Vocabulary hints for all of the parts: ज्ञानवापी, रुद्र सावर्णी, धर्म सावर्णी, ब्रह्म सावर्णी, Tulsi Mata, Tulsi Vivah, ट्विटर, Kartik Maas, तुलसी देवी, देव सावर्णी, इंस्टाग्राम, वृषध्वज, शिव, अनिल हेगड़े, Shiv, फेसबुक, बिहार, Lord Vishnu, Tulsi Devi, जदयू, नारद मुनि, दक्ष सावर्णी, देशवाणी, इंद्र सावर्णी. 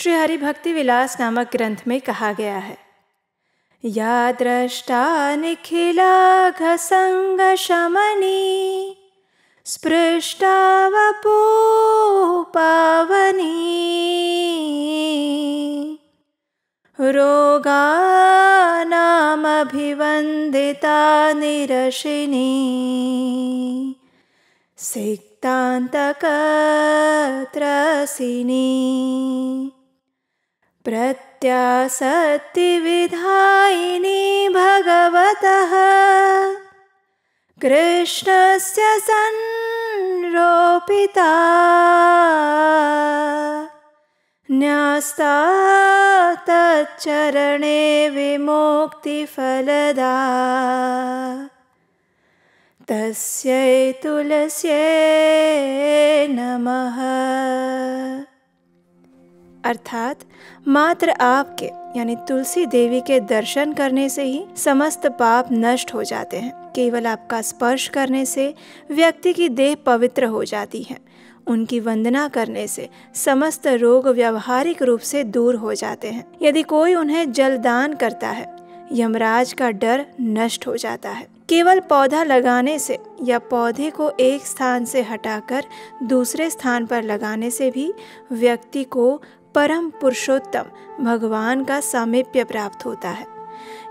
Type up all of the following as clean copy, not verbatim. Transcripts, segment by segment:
श्री हरिभक्ति विलास नामक ग्रंथ में कहा गया है। या दृष्टा निखिलाघ संग शमनी स्पृष्टा वपो पावनी रोगानामभिवंदिता निरशिनी सिक्तांतकत्रसिनी प्रत्यासत्ति विधायिनी भगवतः कृष्णस्य संरोपिता न्यास्ता तच्चरणे विमुक्तिफलदा तस्यै तुलस्यै नमः। अर्थात मात्र आपके यानी तुलसी देवी के दर्शन करने से ही समस्त पाप नष्ट हो जाते हैं। केवल आपका स्पर्श करने से व्यक्ति की देह पवित्र हो जाती है। उनकी वंदना करने से समस्त रोग व्यावहारिक रूप से दूर हो जाते हैं। यदि कोई उन्हें जलदान करता है, यमराज का डर नष्ट हो जाता है। केवल पौधा लगाने से या पौधे को एक स्थान से हटाकर दूसरे स्थान पर लगाने से भी व्यक्ति को परम पुरुषोत्तम भगवान का सामीप्य प्राप्त होता है।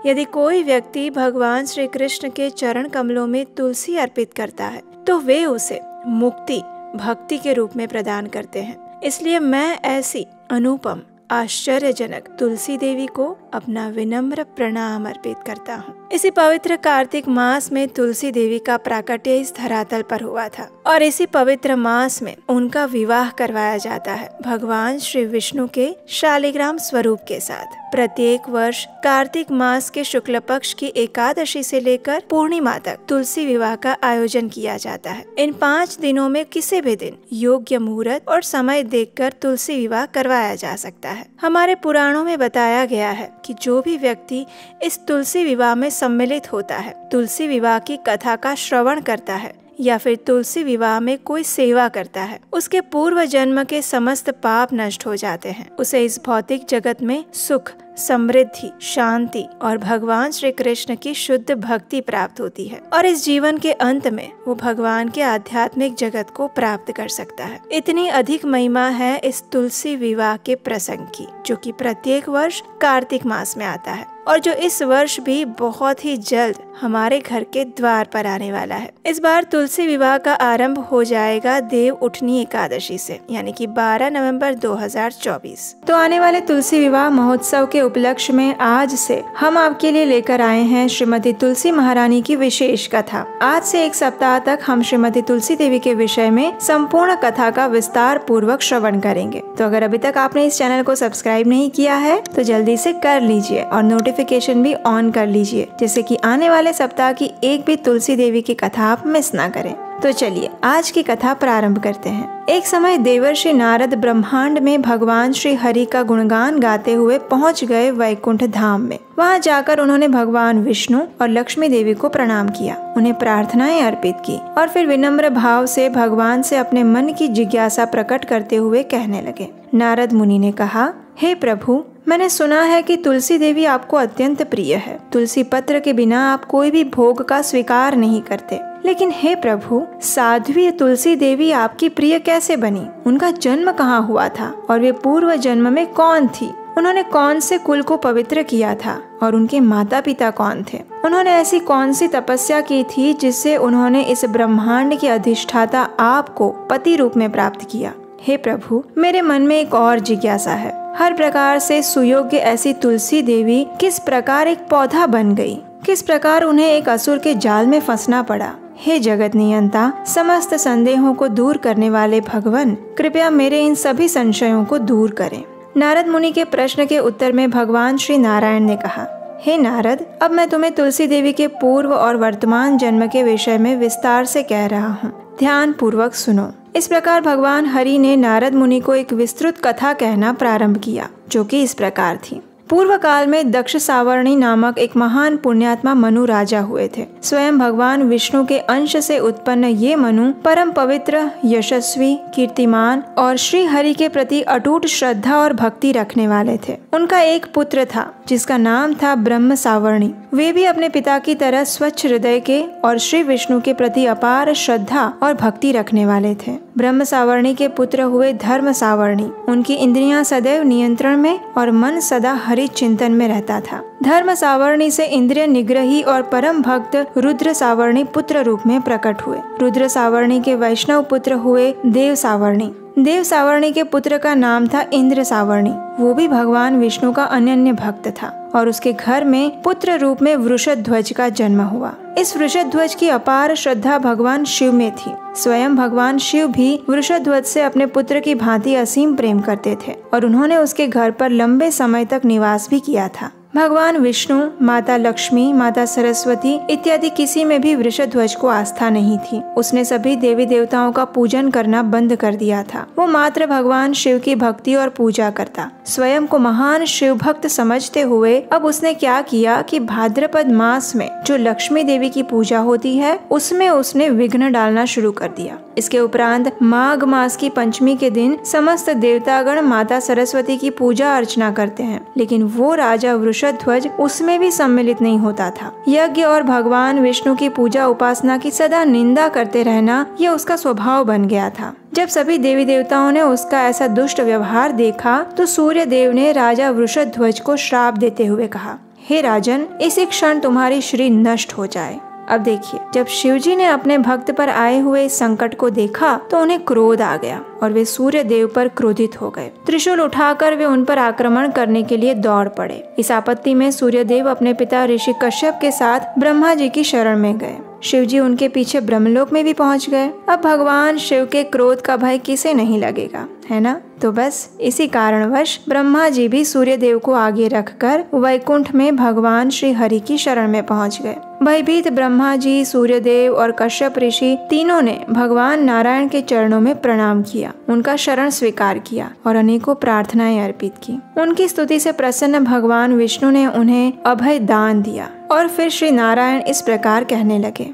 यदि कोई व्यक्ति भगवान श्री कृष्ण के चरण कमलों में तुलसी अर्पित करता है तो वे उसे मुक्ति भक्ति के रूप में प्रदान करते हैं। इसलिए मैं ऐसी अनुपम आश्चर्यजनक तुलसी देवी को अपना विनम्र प्रणाम अर्पित करता हूँ। इसी पवित्र कार्तिक मास में तुलसी देवी का प्राकट्य इस धरातल पर हुआ था और इसी पवित्र मास में उनका विवाह करवाया जाता है भगवान श्री विष्णु के शालिग्राम स्वरूप के साथ। प्रत्येक वर्ष कार्तिक मास के शुक्ल पक्ष की एकादशी से लेकर पूर्णिमा तक तुलसी विवाह का आयोजन किया जाता है। इन 5 दिनों में किसी भी दिन योग्य मुहूर्त और समय देखकर तुलसी विवाह करवाया जा सकता है। हमारे पुराणों में बताया गया है कि जो भी व्यक्ति इस तुलसी विवाह में सम्मिलित होता है, तुलसी विवाह की कथा का श्रवण करता है या फिर तुलसी विवाह में कोई सेवा करता है, उसके पूर्व जन्म के समस्त पाप नष्ट हो जाते हैं। उसे इस भौतिक जगत में सुख, समृद्धि, शांति और भगवान श्री कृष्ण की शुद्ध भक्ति प्राप्त होती है और इस जीवन के अंत में वो भगवान के आध्यात्मिक जगत को प्राप्त कर सकता है। इतनी अधिक महिमा है इस तुलसी विवाह के प्रसंग की, जो कि प्रत्येक वर्ष कार्तिक मास में आता है और जो इस वर्ष भी बहुत ही जल्द हमारे घर के द्वार पर आने वाला है। इस बार तुलसी विवाह का आरंभ हो जाएगा देव उठनी एकादशी से, यानी कि 12 नवंबर 2024। तो आने वाले तुलसी विवाह महोत्सव के उपलक्ष्य में आज से हम आपके लिए लेकर आए हैं श्रीमती तुलसी महारानी की विशेष कथा। आज से 1 सप्ताह तक हम श्रीमती तुलसी देवी के विषय में संपूर्ण कथा का विस्तार पूर्वक श्रवण करेंगे। तो अगर अभी तक आपने इस चैनल को सब्सक्राइब नहीं किया है तो जल्दी से कर लीजिए और नोटिफिकेशन भी ऑन कर लीजिए, जिससे कि आने वाले सप्ताह की एक भी तुलसी देवी की कथा आप मिस ना करें। तो चलिए आज की कथा प्रारंभ करते हैं। एक समय देवर्षि नारद ब्रह्मांड में भगवान श्री हरि का गुणगान गाते हुए पहुंच गए वैकुंठ धाम में। वहां जाकर उन्होंने भगवान विष्णु और लक्ष्मी देवी को प्रणाम किया, उन्हें प्रार्थनाएं अर्पित की और फिर विनम्र भाव से भगवान से अपने मन की जिज्ञासा प्रकट करते हुए कहने लगे। नारद मुनि ने कहा, हे प्रभु, मैंने सुना है कि तुलसी देवी आपको अत्यंत प्रिय है। तुलसी पत्र के बिना आप कोई भी भोग का स्वीकार नहीं करते, लेकिन हे प्रभु, साध्वी तुलसी देवी आपकी प्रिय कैसे बनी? उनका जन्म कहाँ हुआ था और वे पूर्व जन्म में कौन थी? उन्होंने कौन से कुल को पवित्र किया था और उनके माता पिता कौन थे? उन्होंने ऐसी कौन सी तपस्या की थी जिससे उन्होंने इस ब्रह्मांड की अधिष्ठाता आपको पति रूप में प्राप्त किया? हे प्रभु, मेरे मन में एक और जिज्ञासा है। हर प्रकार से सुयोग्य ऐसी तुलसी देवी किस प्रकार एक पौधा बन गई? किस प्रकार उन्हें एक असुर के जाल में फंसना पड़ा? हे जगत नियंता, समस्त संदेहों को दूर करने वाले भगवान, कृपया मेरे इन सभी संशयों को दूर करें। नारद मुनि के प्रश्न के उत्तर में भगवान श्री नारायण ने कहा, हे नारद, अब मैं तुम्हें तुलसी देवी के पूर्व और वर्तमान जन्म के विषय में विस्तार से कह रहा हूँ, ध्यान पूर्वक सुनो। इस प्रकार भगवान हरि ने नारद मुनि को एक विस्तृत कथा कहना प्रारंभ किया, जो कि इस प्रकार थी। पूर्व काल में दक्ष सावर्णी नामक एक महान पुण्यात्मा मनु राजा हुए थे। स्वयं भगवान विष्णु के अंश से उत्पन्न ये मनु परम पवित्र, यशस्वी, कीर्तिमान और श्री हरि के प्रति अटूट श्रद्धा और भक्ति रखने वाले थे। उनका एक पुत्र था जिसका नाम था ब्रह्म सावर्णी। वे भी अपने पिता की तरह स्वच्छ हृदय के और श्री विष्णु के प्रति अपार श्रद्धा और भक्ति रखने वाले थे। ब्रह्म सावर्णी के पुत्र हुए धर्म सावर्णी। उनकी इंद्रियां सदैव नियंत्रण में और मन सदा हरि चिंतन में रहता था। धर्म सावर्णी से इंद्रिय निग्रही और परम भक्त रुद्र सावर्णी पुत्र रूप में प्रकट हुए। रुद्र सावर्णी के वैष्णव पुत्र हुए देव सावर्णी। देव सावर्णी के पुत्र का नाम था इंद्र सावर्णी। वो भी भगवान विष्णु का अनन्य भक्त था और उसके घर में पुत्र रूप में वृषध्वज का जन्म हुआ। इस वृषध्वज की अपार श्रद्धा भगवान शिव में थी। स्वयं भगवान शिव भी वृषध्वज से अपने पुत्र की भांति असीम प्रेम करते थे और उन्होंने उसके घर पर लंबे समय तक निवास भी किया था। भगवान विष्णु, माता लक्ष्मी, माता सरस्वती इत्यादि किसी में भी वृषध्वज को आस्था नहीं थी। उसने सभी देवी देवताओं का पूजन करना बंद कर दिया था। वो मात्र भगवान शिव की भक्ति और पूजा करता। स्वयं को महान शिव भक्त समझते हुए अब उसने क्या किया कि भाद्रपद मास में जो लक्ष्मी देवी की पूजा होती है उसमें उसने विघ्न डालना शुरू कर दिया। इसके उपरांत माघ मास की पंचमी के दिन समस्त देवतागण माता सरस्वती की पूजा अर्चना करते हैं, लेकिन वो राजा वृषध्वज उसमें भी सम्मिलित नहीं होता था। यज्ञ और भगवान विष्णु की पूजा उपासना की सदा निंदा करते रहना ये उसका स्वभाव बन गया था। जब सभी देवी देवताओं ने उसका ऐसा दुष्ट व्यवहार देखा तो सूर्य देव ने राजा वृषध्वज को श्राप देते हुए कहा, हे राजन, इसी क्षण तुम्हारी श्री नष्ट हो जाए। अब देखिए, जब शिवजी ने अपने भक्त पर आए हुए संकट को देखा तो उन्हें क्रोध आ गया और वे सूर्य देव पर क्रोधित हो गए। त्रिशूल उठाकर वे उन पर आक्रमण करने के लिए दौड़ पड़े। इस आपत्ति में सूर्य देव अपने पिता ऋषि कश्यप के साथ ब्रह्मा जी की शरण में गए। शिवजी उनके पीछे ब्रह्मलोक में भी पहुंच गए। अब भगवान शिव के क्रोध का भय किसे नहीं लगेगा, है ना? तो बस इसी कारणवश ब्रह्मा जी भी सूर्य देव को आगे रखकर वैकुंठ में भगवान श्री हरि की शरण में पहुंच गए। भयभीत ब्रह्मा जी, सूर्य देव और कश्यप ऋषि तीनों ने भगवान नारायण के चरणों में प्रणाम किया, उनका शरण स्वीकार किया और अनेकों प्रार्थनाएं अर्पित की। उनकी स्तुति से प्रसन्न भगवान विष्णु ने उन्हें अभय दान दिया और फिर श्री नारायण इस प्रकार कहने लगे,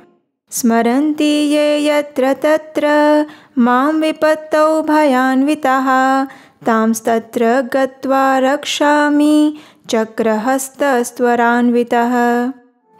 स्मरन्ति ये यत्र तत्र माम विपत्तौ भयान्विताः तांस्तत्र गत्वा रक्षामि चक्रहस्तस्त्वरान्वितः।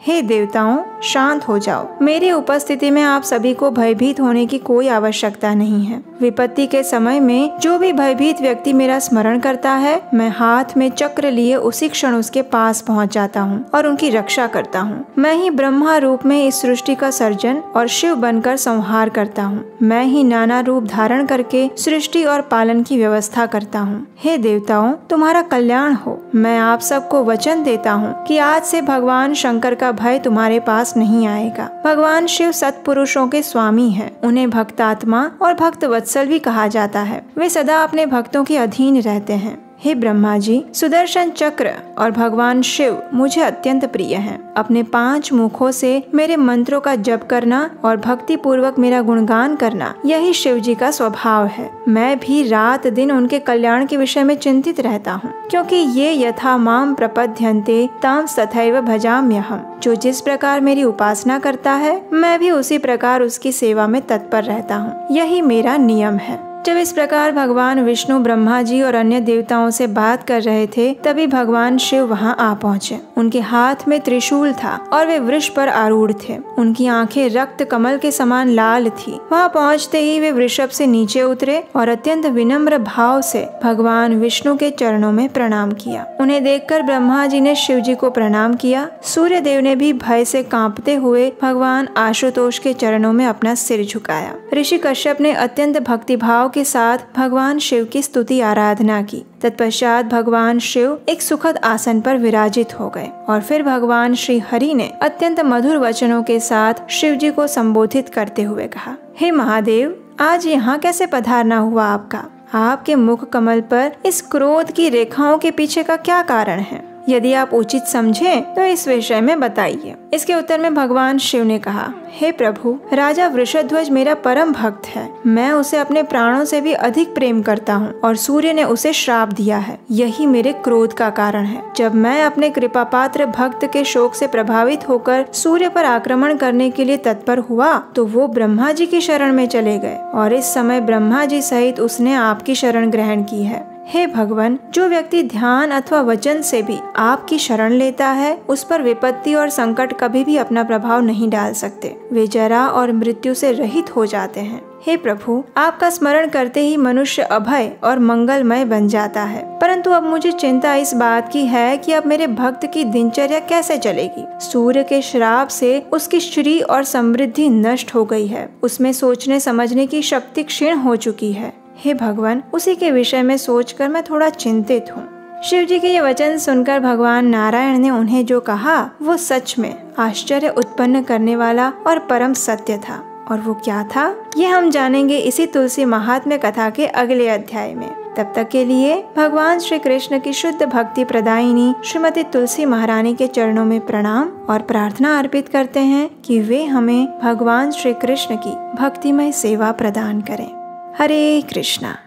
हे देवताओं, शांत हो जाओ। मेरी उपस्थिति में आप सभी को भयभीत होने की कोई आवश्यकता नहीं है। विपत्ति के समय में जो भी भयभीत व्यक्ति मेरा स्मरण करता है, मैं हाथ में चक्र लिए उसी क्षण उसके पास पहुंच जाता हूं और उनकी रक्षा करता हूं। मैं ही ब्रह्मा रूप में इस सृष्टि का सर्जन और शिव बनकर संहार करता हूँ। मैं ही नाना रूप धारण करके सृष्टि और पालन की व्यवस्था करता हूँ। हे देवताओं, तुम्हारा कल्याण हो। मैं आप सबको वचन देता हूँ कि आज से भगवान शंकर का भय तुम्हारे पास नहीं आएगा। भगवान शिव सत्पुरुषों के स्वामी हैं। उन्हें भक्तात्मा और भक्त वत्सल भी कहा जाता है। वे सदा अपने भक्तों के अधीन रहते हैं। हे ब्रह्मा जी, सुदर्शन चक्र और भगवान शिव मुझे अत्यंत प्रिय हैं। अपने 5 मुखों से मेरे मंत्रों का जप करना और भक्ति पूर्वक मेरा गुणगान करना, यही शिव जी का स्वभाव है। मैं भी रात दिन उनके कल्याण के विषय में चिंतित रहता हूँ, क्योंकि ये यथा माम प्रपद्यन्ते ताम सथैव भजाम्यहम्। जो जिस प्रकार मेरी उपासना करता है, मैं भी उसी प्रकार उसकी सेवा में तत्पर रहता हूँ। यही मेरा नियम है। जब इस प्रकार भगवान विष्णु, ब्रह्मा जी और अन्य देवताओं से बात कर रहे थे, तभी भगवान शिव वहां आ पहुंचे। उनके हाथ में त्रिशूल था और वे वृक्ष पर आरूढ़ थे। उनकी आंखें रक्त कमल के समान लाल थी। वहां पहुंचते ही वे वृषभ से नीचे उतरे और अत्यंत विनम्र भाव से भगवान विष्णु के चरणों में प्रणाम किया। उन्हें देखकर ब्रह्मा जी ने शिव जी को प्रणाम किया। सूर्य देव ने भी भय से कांपते हुए भगवान आशुतोष के चरणों में अपना सिर झुकाया। ऋषि कश्यप ने अत्यंत भक्तिभाव के साथ भगवान शिव की स्तुति आराधना की। तत्पश्चात भगवान शिव एक सुखद आसन पर विराजित हो गए और फिर भगवान श्री हरि ने अत्यंत मधुर वचनों के साथ शिव जी को संबोधित करते हुए कहा, हे महादेव, आज यहाँ कैसे पधारना हुआ आपका? आपके मुख कमल पर इस क्रोध की रेखाओं के पीछे का क्या कारण है? यदि आप उचित समझें तो इस विषय में बताइए। इसके उत्तर में भगवान शिव ने कहा, हे प्रभु, राजा वृषध्वज मेरा परम भक्त है। मैं उसे अपने प्राणों से भी अधिक प्रेम करता हूँ और सूर्य ने उसे श्राप दिया है। यही मेरे क्रोध का कारण है। जब मैं अपने कृपा पात्र भक्त के शोक से प्रभावित होकर सूर्य पर आक्रमण करने के लिए तत्पर हुआ तो वो ब्रह्मा जी की शरण में चले गए और इस समय ब्रह्मा जी सहित उसने आपकी शरण ग्रहण की है। हे भगवान, जो व्यक्ति ध्यान अथवा वचन से भी आपकी शरण लेता है उस पर विपत्ति और संकट कभी भी अपना प्रभाव नहीं डाल सकते। वे जरा और मृत्यु से रहित हो जाते हैं। हे प्रभु, आपका स्मरण करते ही मनुष्य अभय और मंगलमय बन जाता है। परंतु अब मुझे चिंता इस बात की है कि अब मेरे भक्त की दिनचर्या कैसे चलेगी। सूर्य के श्राप से उसकी श्री और समृद्धि नष्ट हो गई है। उसमें सोचने समझने की शक्ति क्षीण हो चुकी है। हे भगवान, उसी के विषय में सोचकर मैं थोड़ा चिंतित हूँ। शिव जी के ये वचन सुनकर भगवान नारायण ने उन्हें जो कहा वो सच में आश्चर्य उत्पन्न करने वाला और परम सत्य था। और वो क्या था, ये हम जानेंगे इसी तुलसी महात्म्य कथा के अगले अध्याय में। तब तक के लिए भगवान श्री कृष्ण की शुद्ध भक्ति प्रदायिनी श्रीमती तुलसी महारानी के चरणों में प्रणाम और प्रार्थना अर्पित करते हैं कि वे हमें भगवान श्री कृष्ण की भक्तिमय सेवा प्रदान करें। हरे कृष्णा।